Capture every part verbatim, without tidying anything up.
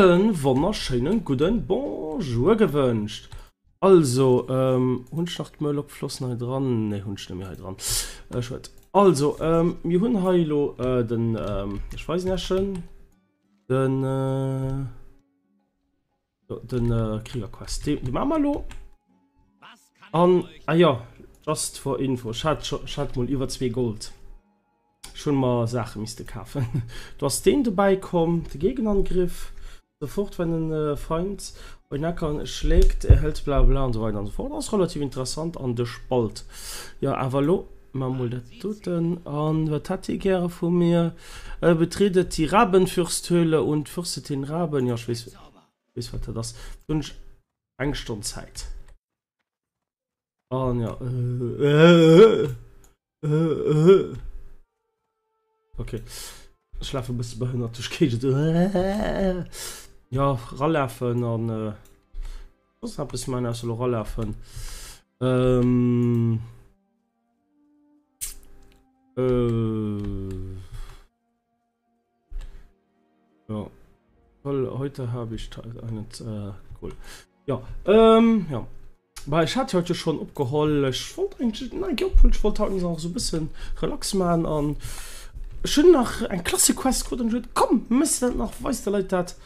allen wunderschönen guten Bonjour gewünscht. Also, ähm, Hundschnachtmöllop flossen halt dran. Ne, Hundstimme halt dran. Äh, Schwert. Also, ähm, wir haben Heilo, äh, den, ähm, ich weiß nicht schon, den, äh, den, äh, Kriegerquest. Die, die machen wir lo. An, ah ja, just for info. Ich hatte mal über zwei Gold. Schon mal Sachen müsste kaufen. Du hast den dabei kommt, Gegenangriff, sofort wenn ein äh, Feind euch Nackern schlägt, erhält bla bla und so weiter und so fort. Das ist relativ interessant an der Spalt. Ja, aber lo, man muss das tun. Und was hat die gerne von mir? Äh, betretet die Rabenfürsthöhle und fürstet den Raben. Ja, ich weiß, weiß was das ist. Wünsche eine Stunde Zeit. Und ja, äh, äh, äh, äh. Okay, ich schlafe ein bisschen behindert, ich gehe. Ja, Rolllaufen und äh, was habe ich meine, also Rolllaufen. Ähm, äh, ja, weil heute habe ich einen, äh, cool. Ja, ähm, ja. Weil ich hatte heute schon abgeholt, ich wollte eigentlich, nein, ich wollte heute auch so ein bisschen relax machen und schön nach ein klasse Quest gut und schön. Komm, müsst ihr noch, weißt du, Leute, das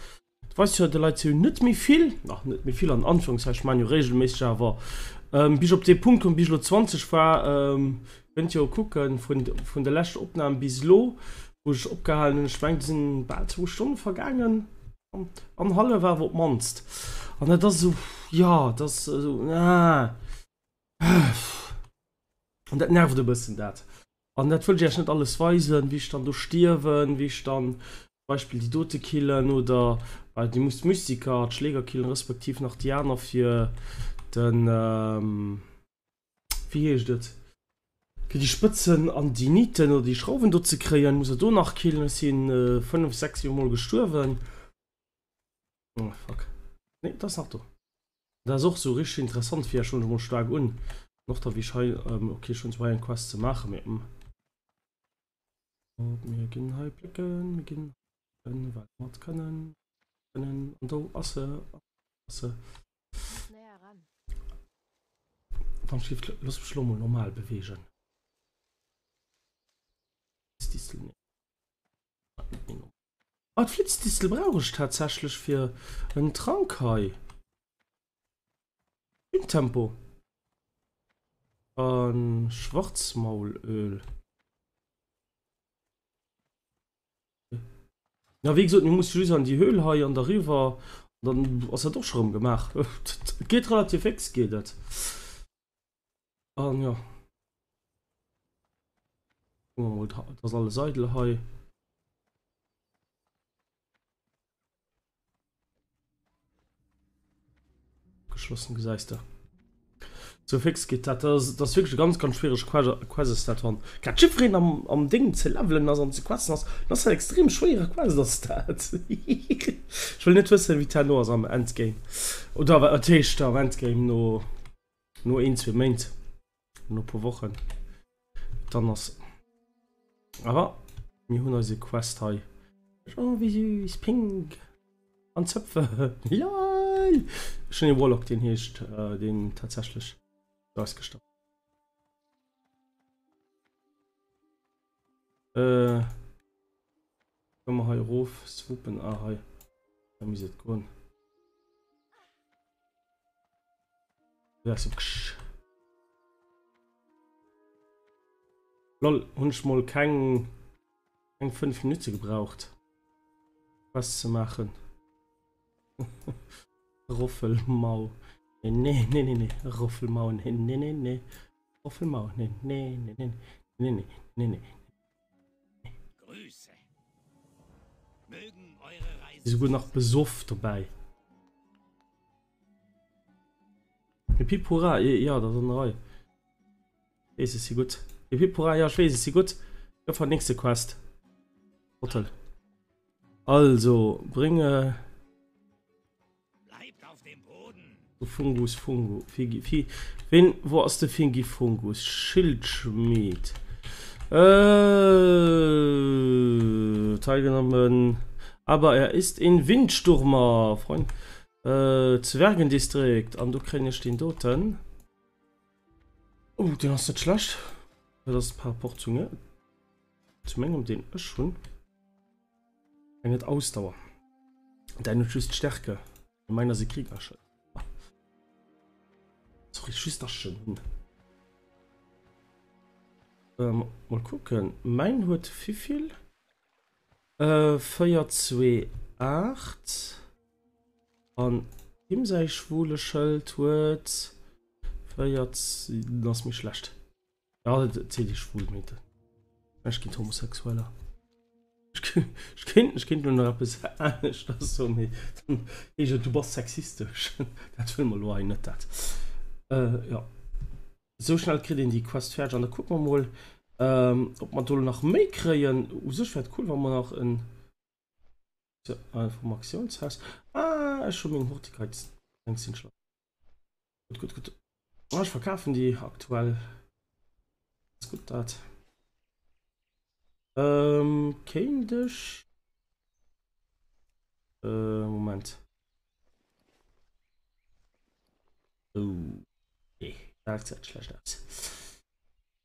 weißt du, die Leute nicht mehr viel, ach, nicht mehr viel an Anführungszeichen, ich meine regelmäßig, aber ähm, bis auf den Punkt und bis auf zwanzig war, ähm, könnt ihr auch gucken, von, von der letzten Aufnahme bis lo, wo ich abgehalten habe, ich meine, sind bald zwei Stunden vergangen und an Halle war, wo du meinst. Und das so, ja, das so, na, und das nervt ein bisschen, das. Und das will ich ja nicht alles weisen, wie ich dann durchstirben, wie ich dann zum Beispiel die Tote killen oder weil die Mystiker, die Schläger killen, respektive nach Diana für den, ähm, wie heißt das? Für die Spitzen an die Nieten oder die Schrauben dort zu kriegen, muss er da nach killen, ist in äh, fünf, sechs Jahren mal gestorben. Oh, fuck. Ne, das nach da. Das ist auch so richtig interessant, wie er schon mal stark un. Noch da, wie ich heil, ähm, okay, schon zwei Quests zu machen mit dem. Wir gehen halt blicken, wir gehen können, weil wir können, können, und da, Asse, Asse. Näher ran. Dann schläft, lass mich schlummer normal bewegen. Flitzdistel nicht. Ah, Flitzdistel brauche ich tatsächlich für einen Trankhai. Im Tempo. An Schwarzmaulöl. Ja, wie gesagt, ich muss schließen an die Höhle hier an der River. Dann was er doch schon gemacht. Geht relativ fix, geht das. Und ja. Das alle Seidel hier. Geschlossen Geseister. So fix geht das, das, das ist wirklich ganz, ganz schwierig Quasi das haben. Kein Schiffreden am, am Ding zu leveln, also zu quatschen, das ist ein extrem schwerer Quasi das das. Ich will nicht wissen, wie Tenor ist am Endgame. Oder aber natürlich am Endgame nur, nur ein, zwei Monate. Nur paar Wochen. Dann das. Aber, wir haben unsere Quest hier. Oh, wie süß, pink. An Zöpfe. Ja! Schon den Warlock, den hier ist, äh, den tatsächlich. Ausgestanden. Äh. Komm mal hier rauf, swoopen, ah, hi. Da müssen wir gehen. Ja, so. Lol, und mal kein. kein fünf Minuten gebraucht. Was zu machen. Ruffelmau. Nee, nee, nee, nee, Ruffelmau, nee, nee, nee, nee, Ruffelmau, nee, nee, nee, nee, nee, nee, nee, nee. Grüße. Mögen eure Reise. Sie ist gut noch besoff dabei. Pipura, ja, das ist eine Reihe. Das ist sie gut. Pipura, ja, ich weiß, ist sie gut. Ich hoffe, nächste Quest. Hotel. Also, bringe. Fungus, Fungus, Figi, Figi. Wen, wo ist der Fingifungus? Schildschmied. Äh, teilgenommen aber er ist in Windstürmer, Freund. Äh, Zwergendistrikt, am Ukraine stehen Doten. Oh, den hast du nicht schlecht. Das ist ein paar Portionen. Zu Menge um den ist schon. Er hat Ausdauer. Deine Schüsse Stärke. Ich meine, sie kriegen Asche. Sorry, Schüsse schön. Ähm, mal gucken. Mein hat wie viel? Äh, Feuer zwei acht. An ihm sei schwule Schild wird. Feuer zwei. Lass mich schlecht. Ja, das zähle ich schwul mit. Ich bin Homosexueller. Ich kenn, ich kenn nur noch etwas anderes, das so nicht. Ich, du bist sexistisch. Das will man nur nicht. Das. Äh, ja. So schnell kriegen die Quest fertig. Und dann gucken wir mal, ähm, ob man da noch mehr kriegen. Das wäre cool, wenn man noch ein Informationshaus. Ah, schon mit Hortigkeitsdenksinschlag. Gut, gut, gut. Oh, ich verkaufen die aktuell. Das ist gut, das. Ähm, kindisch. Äh, Moment. Oh. Nee, das sieht schlecht aus.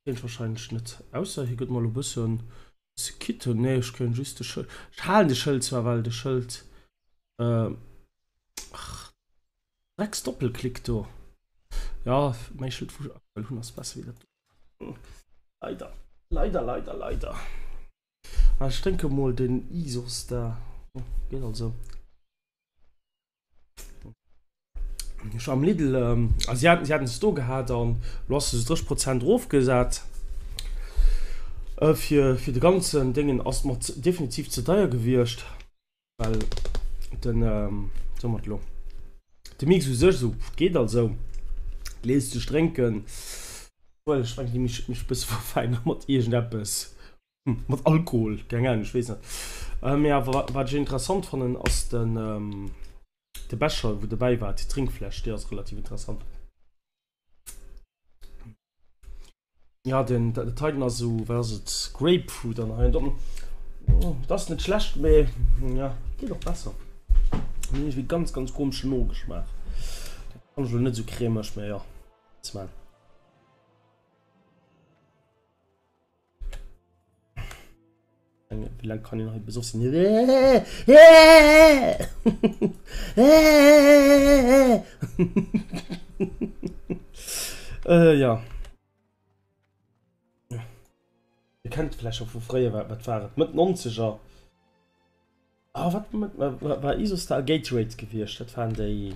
Kennt wahrscheinlich nicht. Außer hier geht mal ein bisschen Skito. Nee, ich kann just das Schild. Ich halte das Schild zwar, weil das Schild. Ähm. Ach. Drecks Doppelklick da. Ja, mein Schild wurde aktuell hundert Spaß wieder. Leider. Leider, leider, leider. Ich denke mal den I S Os da. Geht also. Ich habe am Lidl, ähm, also sie hatten, sie hatten es da gehabt und du hast es dreißig Prozent draufgesagt. Äh, für, für die ganzen Dinge hast du definitiv zu teuer gewirrscht. Weil dann, ähm, sagen wir mal, der Mix ist so, so, geht also. Gläser zu trinken. Weil ich denke, mich, mich bis vor feiner mit irgendetwas. Mit Alkohol, gerne, ich weiß nicht. Ähm, ja, was ich interessant fand, ist den, ähm, der Becher, wo dabei war, die Trinkflasche, der ist relativ interessant. Ja, den, der Titan ist so, was ist das? Grapefruit an der Hand. Oh, das ist nicht schlecht, aber ja, geht doch besser. Ich will ganz, ganz komisch logisch machen. Der kann schon nicht so cremig mehr, ja. Das mein. Wie lange kann ich noch nicht besuchen? äh, ja. Ihr kennt vielleicht auch von früher, was war mit neunziger. Ah, was war Isostar Gatorade gewesen? Das waren die,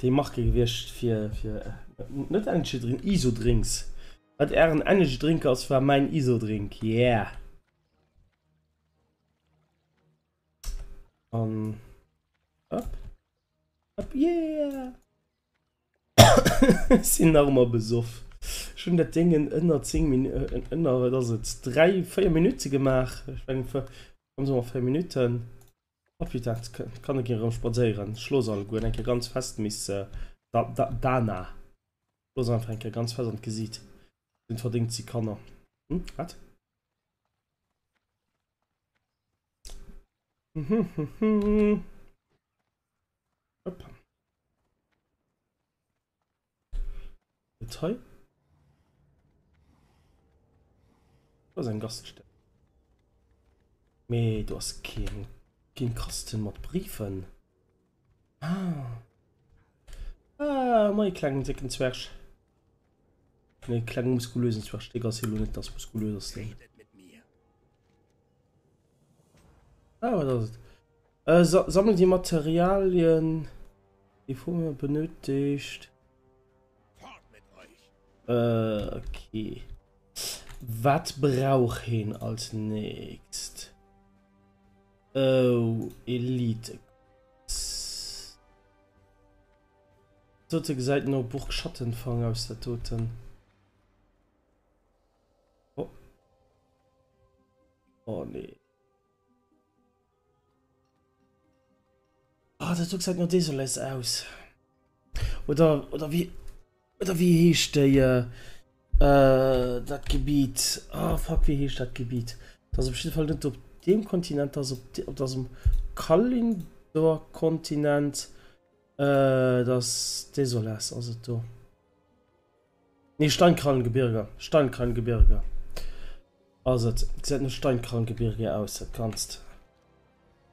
die Marke gewesen für, für nicht Energy Drink, Iso-Drinks. Was er ein Energy Drink aus war mein Iso-Drink. Yeah. Um, up, up, yeah! Sind noch mal besoffen. Schon das Ding in unter zehn Minuten, in unter, das ist drei, vier Minuten gemacht. Ich denke, haben sie mal vier Minuten. Ob ich das kann ich hier spazieren. Schluss an, gut, denke ganz fest, Miss äh, da, da, Dana. Schluss an, denke ganz fest und gesieht. Sind verdient, sie kann er. Hm, was? Detail. Was ein Gaststätte. Me, du hast kein, kein Kasten mit Briefen. Ah, ah mein kleinen dicken Zwerg. Ne, kleinen muskulösen Zwerg. Digga, ist hier nicht das muskulöseste. Aber das ist. Äh, sa sammeln die Materialien, die vorher benötigt. Fort mit euch. Äh, okay. Was brauche ich hin als nächstes? Oh, Elite. Tote gesagt, nur Burg Schattenfang aus der Toten. Oh. Oh, nee. Ah, oh, das tut halt nur desolés aus. Oder, oder wie, oder wie hieß der, äh, das Gebiet? Ah, oh, fuck, wie hieß das Gebiet? Das ist auf jeden Fall nicht dem Kontinent als op, de, op das im Kalindor-Kontinent äh, das Desolas, also da. Nee, Steinkrallengebirge. Steinkrallengebirge. Also, sieht ein Steinkrallengebirge aus, das kannst.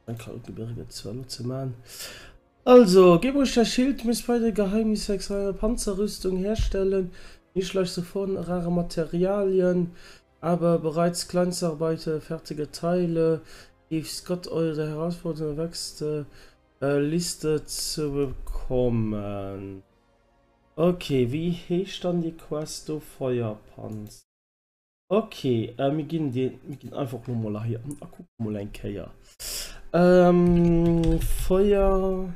Steinkrallengebirge zu machen. Also, gib euch das Schild, müsst bei der Geheimnis eine Panzerrüstung herstellen. Nicht leicht sofort rare Materialien, aber bereits Kleinstarbeit, fertige Teile. Gib Scott eure Herausforderung wächst, äh, Liste zu bekommen. Okay, wie heißt dann die Quest der Feuerpanzer? Okay, äh, wir, gehen den, wir gehen einfach nur mal hier an. Guck mal ein Keier. Ähm, Feuer.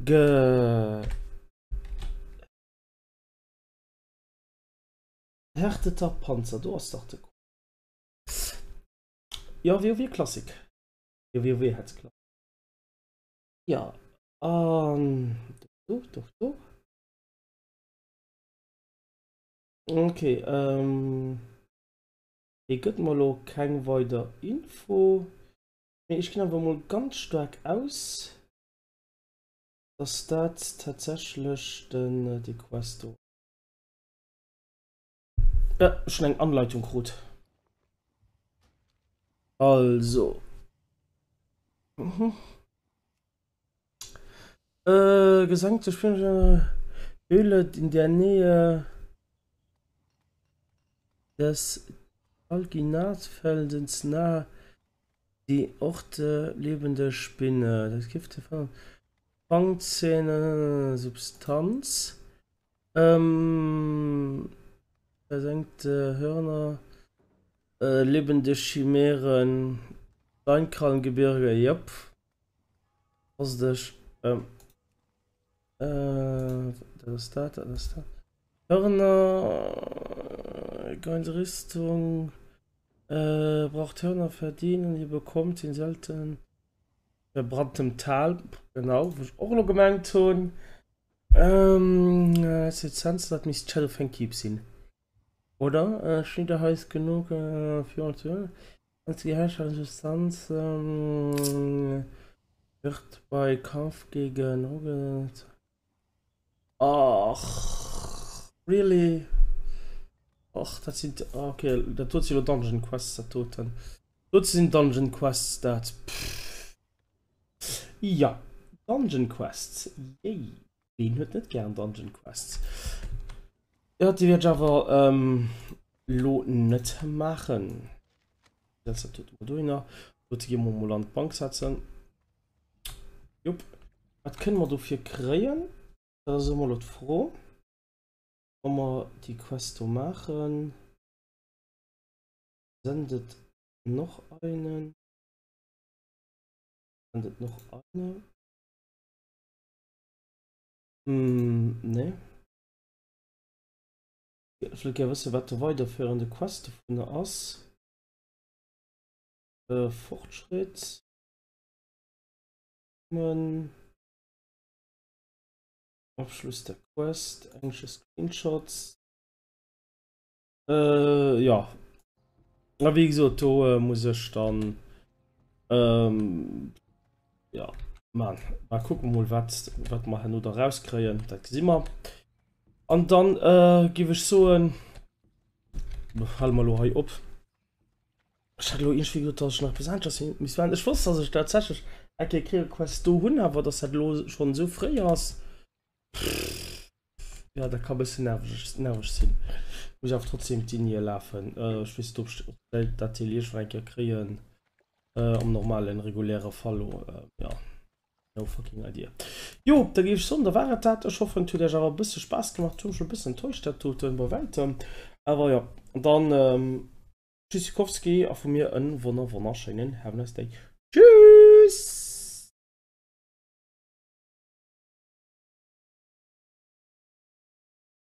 Ge. Härteter Panzer, du hast dachte. Ja, wir, wir Klassik. Ja, wir, wir hat's klar. Ja, ähm. Doch, doch, doch. Okay, ähm. Ich gebe mal auch keine weiteren Info. Ich gehe aber mal ganz stark aus, dass das tatsächlich denn die Quest ist. Ja, schon eine Anleitung gut. Also. Mhm. Äh, Gesang zu spielen, Höhle in der Nähe des Alginatfeldens nahe die Orte lebende Spinne. Das Gift von Fangzähne Substanz. Ähm, versenkte Hörner, äh, lebende Chimären, Steinkrallengebirge, jop. Aus der ähm, äh, das ist da, das ist da. Hörner, ganze Rüstung, äh, braucht Hörner verdienen, ihr bekommt in selten verbranntem Tal, genau, was ich auch noch gemerkt habe. Ähm, das ist jetzt das mich Shadowfang Keeps hin. Oder? Äh, Schnitter heiß genug äh, für uns. Als die Herrscher-Substanz ähm, wird bei Kampf gegen Rogen. Ach, really? Ach, das sind. Okay, da tut sie nur Dungeon Quests, da tut dann. Dort sind Dungeon Quests, das. Ja, Dungeon Quests. Yay. Wen hört nicht gern Dungeon Quests? Ja, die wird aber ähm, Loten nicht machen. Das ist natürlich durch. Dort gehen wir mal an die Bank setzen. Jupp. Was können wir dafür kriegen? Da sind wir froh. Wenn wir die Quest machen, sendet noch einen. Sendet noch eine. Hm, ne. Ich will gerne wissen, was der weiterführende Quest von der Ass. Äh, Fortschritt. Man. Abschluss der Quest. Englische Screenshots. Äh, ja. Aber wie gesagt, da äh, muss ich dann. Ähm, ja, man. Mal gucken, mal, was, was wir nur da rauskriegen. Das sehen wir. Und dann äh, gebe ich so ein. Halt mal hier ab. Ich hatte irgendwie gedacht, dass ich noch bis anders hin muss. Ich wusste, dass ich tatsächlich eine Quest habe, aber das hat schon so früh aus. Ja, da kann ein bisschen nervig, nervig sein. Ich muss aber trotzdem die hier laufen. Äh, ich weiß nicht, ob ich das Telierschränke kriegen. Äh, um normal einen regulären Fall. Äh, ja. No fucking idea. Jo, da gehe ich so, da war das. Ich hoffe natürlich, aber ein bisschen Spaß gemacht. Ich schon ein bisschen enttäuscht, das tut immer weiter. Aber ja, und dann ähm, Tschüssikowski, auch von mir einen wunderschönen Have a nice day. Tschüss!